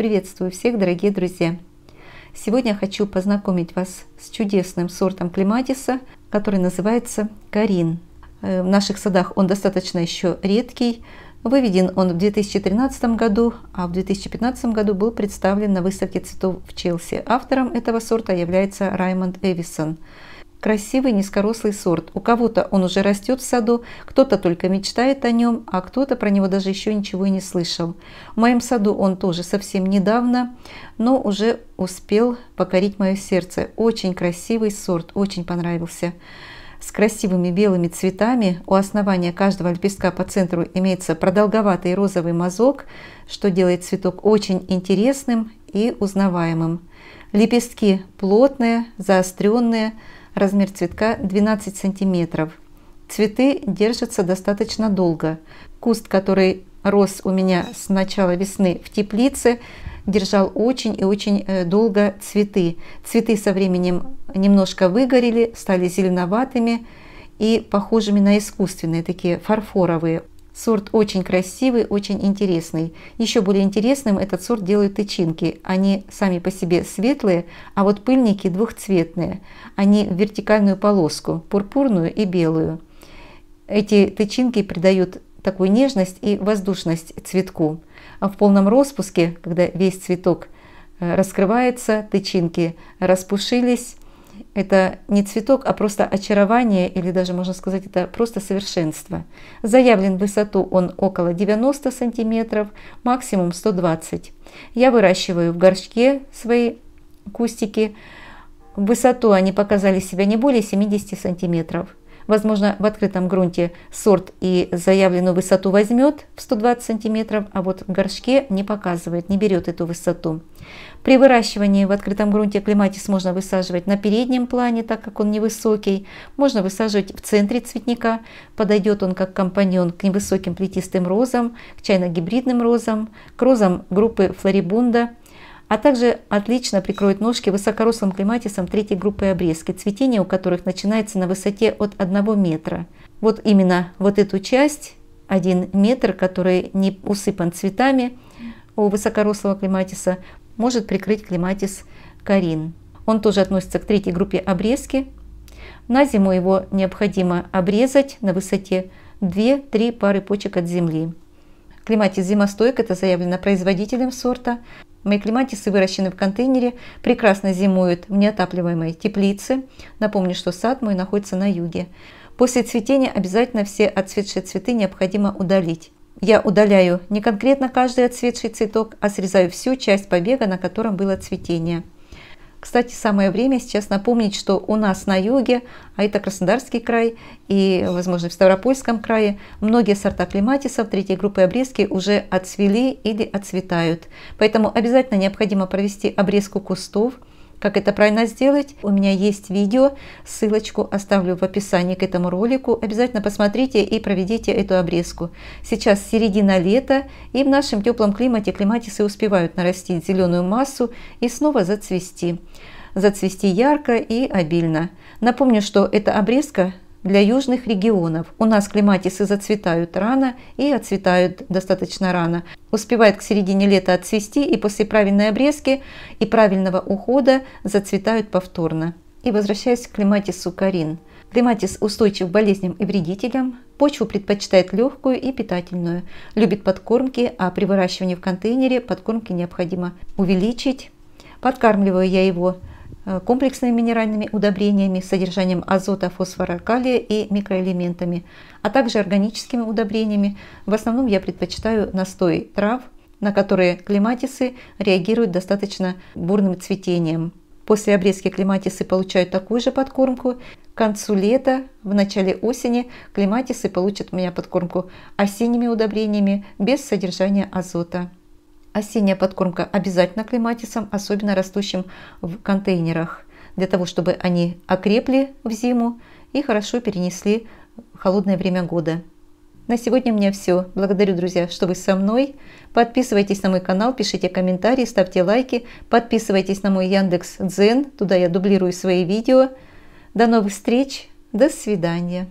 Приветствую всех, дорогие друзья! Сегодня хочу познакомить вас с чудесным сортом клематиса, который называется Corinne. В наших садах он достаточно еще редкий. Выведен он в 2013 году, а в 2015 году был представлен на выставке цветов в Челси. Автором этого сорта является Раймонд Эвисон. Красивый низкорослый сорт. У кого-то он уже растет в саду, кто-то только мечтает о нем, а кто-то про него даже еще ничего и не слышал. В моем саду он тоже совсем недавно, но уже успел покорить мое сердце. Очень красивый сорт, очень понравился. С красивыми белыми цветами. У основания каждого лепестка по центру имеется продолговатый розовый мазок, что делает цветок очень интересным и узнаваемым. Лепестки плотные, заостренные. Размер цветка 12 сантиметров. Цветы держатся достаточно долго. Куст, который рос у меня с начала весны в теплице, держал очень и очень долго цветы. Цветы со временем немножко выгорели, стали зеленоватыми и похожими на искусственные, такие фарфоровые. Сорт очень красивый, очень интересный. Еще более интересным этот сорт делают тычинки. Они сами по себе светлые, а вот пыльники двухцветные. Они в вертикальную полоску, пурпурную и белую. Эти тычинки придают такую нежность и воздушность цветку. А в полном распуске, когда весь цветок раскрывается, тычинки распушились. Это не цветок, а просто очарование, или даже можно сказать, это просто совершенство. Заявлен в высоту он около 90 сантиметров, максимум 120. Я выращиваю в горшке свои кустики. В высоту они показали себя не более 70 сантиметров. Возможно, в открытом грунте сорт и заявленную высоту возьмет в 120 сантиметров, а вот в горшке не показывает, не берет эту высоту. При выращивании в открытом грунте клематис можно высаживать на переднем плане, так как он невысокий. Можно высаживать в центре цветника. Подойдет он как компаньон к невысоким плетистым розам, к чайно-гибридным розам, к розам группы флорибунда. А также отлично прикроет ножки высокорослым клематисом третьей группы обрезки, цветение у которых начинается на высоте от 1 метра. Вот именно вот эту часть, 1 метр, который не усыпан цветами у высокорослого клематиса, может прикрыть клематис Corinne. Он тоже относится к третьей группе обрезки. На зиму его необходимо обрезать на высоте 2-3 пары почек от земли. Клематис зимостойк, это заявлено производителем сорта. Мои клематисы выращены в контейнере, прекрасно зимуют в неотапливаемой теплице. Напомню, что сад мой находится на юге. После цветения обязательно все отцветшие цветы необходимо удалить. Я удаляю не конкретно каждый отцветший цветок, а срезаю всю часть побега, на котором было цветение. Кстати, самое время сейчас напомнить, что у нас на юге, а это Краснодарский край и, возможно, в Ставропольском крае, многие сорта клематисов третьей группы обрезки уже отцвели или отцветают. Поэтому обязательно необходимо провести обрезку кустов. Как это правильно сделать? У меня есть видео, ссылочку оставлю в описании к этому ролику. Обязательно посмотрите и проведите эту обрезку. Сейчас середина лета, и в нашем теплом климате клематисы успевают нарастить зеленую массу и снова зацвести. Зацвести ярко и обильно. Напомню, что эта обрезка для южных регионов. У нас клематисы зацветают рано и отцветают достаточно рано. Успевает к середине лета отцвести, и после правильной обрезки и правильного ухода зацветают повторно. И возвращаясь к клематису Corinne. Клематис устойчив к болезням и вредителям. Почву предпочитает легкую и питательную. Любит подкормки, а при выращивании в контейнере подкормки необходимо увеличить. Подкармливаю я его комплексными минеральными удобрениями с содержанием азота, фосфора, калия и микроэлементами, а также органическими удобрениями. В основном я предпочитаю настой трав, на которые клематисы реагируют достаточно бурным цветением. После обрезки клематисы получают такую же подкормку. К концу лета, в начале осени клематисы получат у меня подкормку осенними удобрениями без содержания азота. Осенняя подкормка обязательно клематисам, особенно растущим в контейнерах, для того, чтобы они окрепли в зиму и хорошо перенесли холодное время года. На сегодня у меня все. Благодарю, друзья, что вы со мной. Подписывайтесь на мой канал, пишите комментарии, ставьте лайки. Подписывайтесь на мой Яндекс.Дзен, туда я дублирую свои видео. До новых встреч, до свидания.